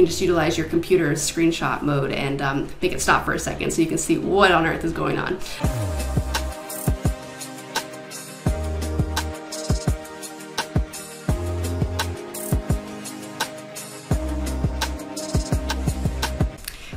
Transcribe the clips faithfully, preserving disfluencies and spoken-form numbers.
can just utilize your computer's screenshot mode and um, make it stop for a second so you can see what on earth is going on.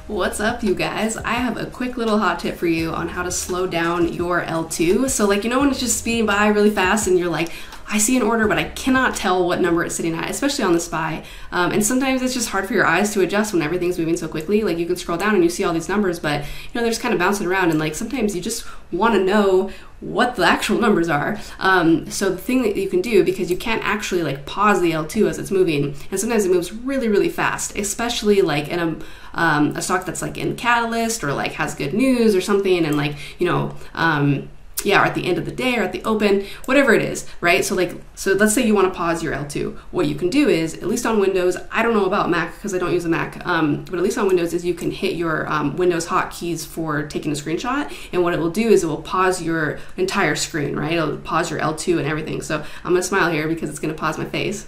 What's up, you guys? I have a quick little hot tip for you on how to slow down your L two. So like, you know when it's just speeding by really fast and you're like, I see an order, but I cannot tell what number it's sitting at, especially on the S P Y. Um, and sometimes it's just hard for your eyes to adjust when everything's moving so quickly. Like, you can scroll down and you see all these numbers, but you know, they're just kind of bouncing around. And like, sometimes you just want to know what the actual numbers are. Um, so the thing that you can do, because you can't actually like pause the L two as it's moving, and sometimes it moves really, really fast, especially like in a, um, a stock that's like in Catalyst or like has good news or something. And like, you know, um, yeah, or at the end of the day or at the open, whatever it is, right? So like, so let's say you want to pause your L two. What you can do is, at least on Windows, I don't know about Mac because I don't use a Mac, um, but at least on Windows is you can hit your um, Windows hotkeys for taking a screenshot. And what it will do is it will pause your entire screen, right? It'll pause your L two and everything. So I'm gonna smile here because it's gonna pause my face.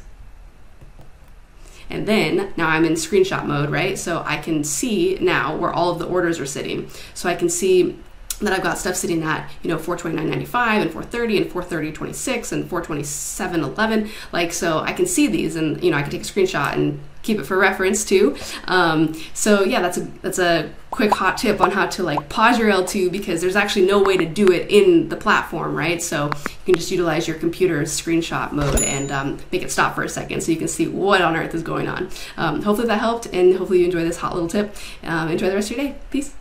And then now I'm in screenshot mode, right? So I can see now where all of the orders are sitting. So I can see that I've got stuff sitting at, you know, four twenty-nine ninety-five and four thirty and four thirty twenty-six and four twenty-seven eleven. Like, so I can see these and, you know, I can take a screenshot and keep it for reference too. Um, so yeah, that's a, that's a quick hot tip on how to like pause your L two, because there's actually no way to do it in the platform, right? So you can just utilize your computer's screenshot mode and um, make it stop for a second so you can see what on earth is going on. Um, hopefully that helped, and hopefully you enjoy this hot little tip. Um, enjoy the rest of your day. Peace.